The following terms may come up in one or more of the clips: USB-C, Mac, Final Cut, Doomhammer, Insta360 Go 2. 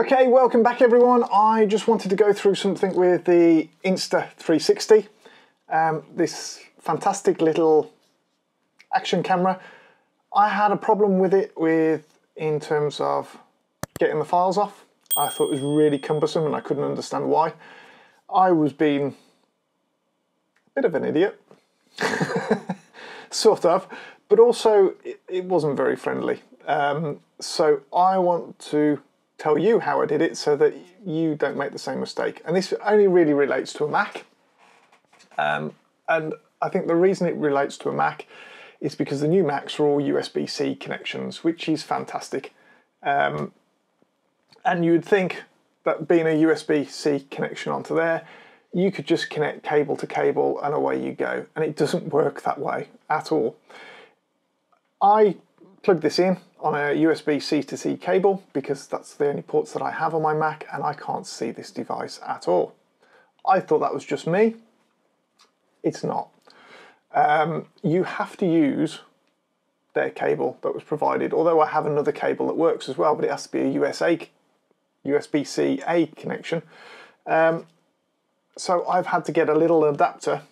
Okay, welcome back everyone. I just wanted to go through something with the Insta360. This fantastic little action camera. I had a problem with it in terms of getting the files off. I thought it was really cumbersome and I couldn't understand why. I was being a bit of an idiot, sort of, but also it wasn't very friendly. So I want to tell you how I did it so that you don't make the same mistake. And this only really relates to a Mac. And I think the reason it relates to a Mac is because the new Macs are all USB-C connections, which is fantastic. And you'd think that being a USB-C connection onto there, you could just connect cable to cable and away you go. And it doesn't work that way at all. I plug this in on a USB-C to C cable because that's the only ports that I have on my Mac and I can't see this device at all. I thought that was just me. It's not. You have to use their cable that was provided, although I have another cable that works as well, but it has to be a USB-C A connection. So I've had to get a little adapter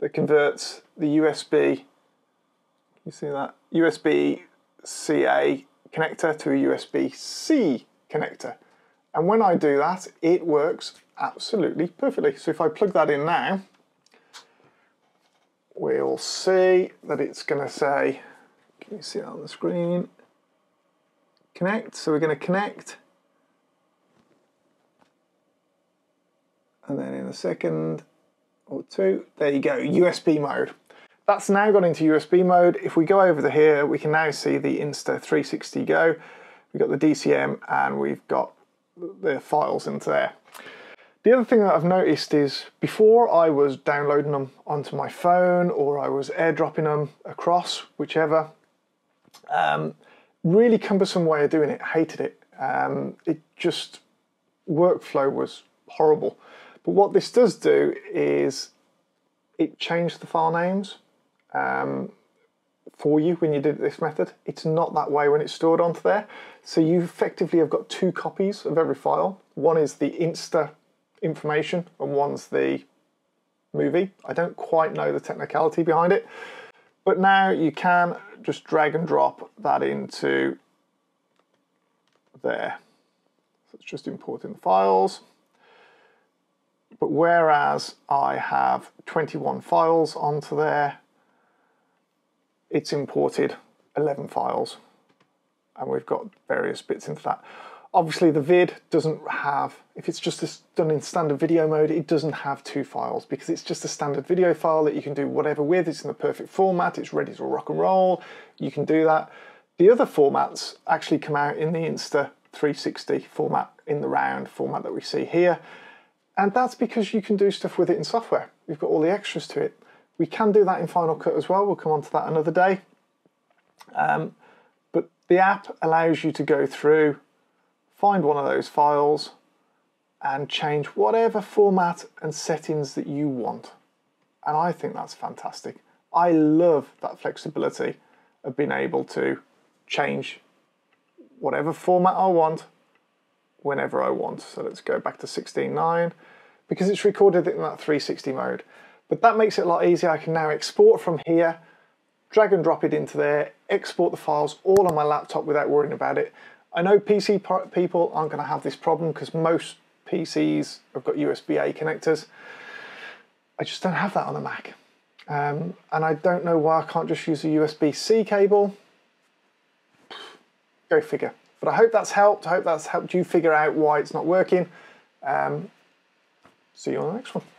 that converts the USB, you see that, USB-CA connector to a USB-C connector. And when I do that, it works absolutely perfectly. So if I plug that in now, we'll see that it's going to say, can you see that on the screen? Connect. So we're going to connect. And then in a second or two, there you go, USB mode. That's now gone into USB mode. If we go over to here, we can now see the Insta360 Go. We've got the DCM and we've got the files into there. The other thing that I've noticed is before I was downloading them onto my phone or I was airdropping them across, whichever. Really cumbersome way of doing it, hated it. It just, workflow was horrible. But what this does do is it changed the file names. For you when you did this method. It's not that way when it's stored onto there. So you effectively have got two copies of every file. One is the Insta information and one's the movie. I don't quite know the technicality behind it, but now you can just drag and drop that into there. So it's just importing the files. But whereas I have 21 files onto there, it's imported 11 files and we've got various bits into that. Obviously the vid doesn't have, if it's just done in standard video mode, it doesn't have two files because it's just a standard video file that you can do whatever with. It's in the perfect format, it's ready to rock and roll, you can do that. The other formats actually come out in the Insta360 format, in the round format that we see here. And that's because you can do stuff with it in software. You've got all the extras to it. We can do that in Final Cut as well. We'll come on to that another day. But the app allows you to go through, find one of those files and change whatever format and settings that you want. And I think that's fantastic. I love that flexibility of being able to change whatever format I want, whenever I want. So let's go back to 16:9 because it's recorded in that 360 mode. But that makes it a lot easier. I can now export from here, drag and drop it into there, export the files all on my laptop without worrying about it. I know PC people aren't going to have this problem because most PCs have got USB-A connectors. I just don't have that on a Mac. And I don't know why I can't just use a USB-C cable. Go figure. But I hope that's helped. I hope that's helped you figure out why it's not working. See you on the next one.